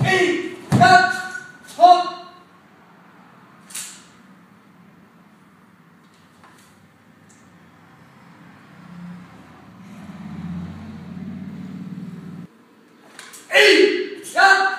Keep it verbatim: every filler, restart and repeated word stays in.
Hey! Stop!